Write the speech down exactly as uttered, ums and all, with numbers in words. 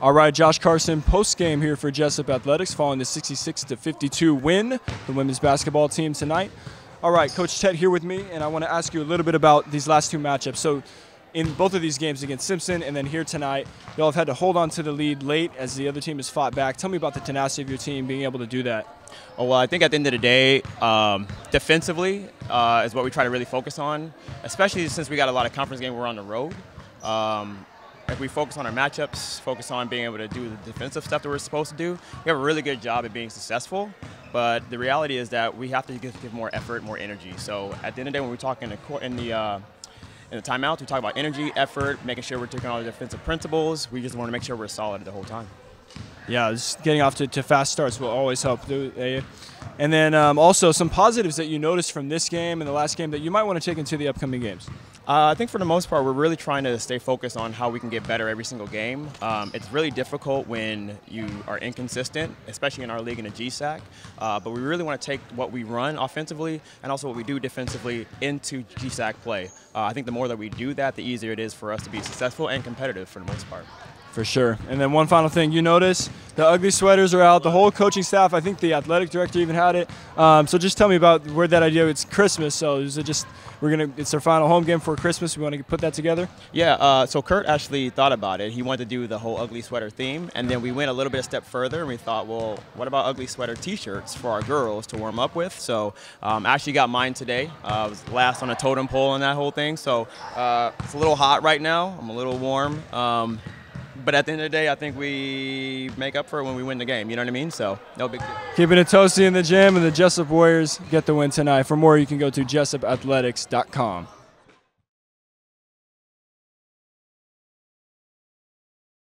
All right, Josh Carson, post-game here for Jessup Athletics following the sixty-six to fifty-two win, the women's basketball team tonight. All right, Coach Ted here with me, and I want to ask you a little bit about these last two matchups. So in both of these games against Simpson and then here tonight, y'all have had to hold on to the lead late as the other team has fought back. Tell me about the tenacity of your team being able to do that. Oh, well, I think at the end of the day, um, defensively uh, is what we try to really focus on, especially since we got a lot of conference games we're on the road. Um, If we focus on our matchups, focus on being able to do the defensive stuff that we're supposed to do, we have a really good job at being successful. But the reality is that we have to give more effort, more energy. So at the end of the day, when we talk in the in the uh, in the timeouts, we talk about energy, effort, making sure we're taking all the defensive principles. We just want to make sure we're solid the whole time. Yeah, just getting off to, to fast starts will always help. And then um, also some positives that you noticed from this game and the last game that you might want to take into the upcoming games. Uh, I think for the most part, we're really trying to stay focused on how we can get better every single game. Um, it's really difficult when you are inconsistent, especially in our league in the G S A C. Uh, but we really want to take what we run offensively and also what we do defensively into G S A C play. Uh, I think the more that we do that, the easier it is for us to be successful and competitive for the most part. For sure. And then one final thing you notice, the ugly sweaters are out. The whole coaching staff, I think the athletic director even had it. Um, so just tell me about where that idea, it's Christmas. So is it just, we're going to, it's our final home game for Christmas. We want to put that together? Yeah. Uh, so Kurt actually thought about it. He wanted to do the whole ugly sweater theme. And then we went a little bit a step further and we thought, well, what about ugly sweater t-shirts for our girls to warm up with? So um, I actually got mine today. Uh, I was last on a totem pole and that whole thing. So uh, it's a little hot right now. I'm a little warm. Um, But at the end of the day, I think we make up for it when we win the game. You know what I mean? So, no big deal. Keeping it toasty in the gym, and the Jessup Warriors get the win tonight. For more, you can go to jessup athletics dot com.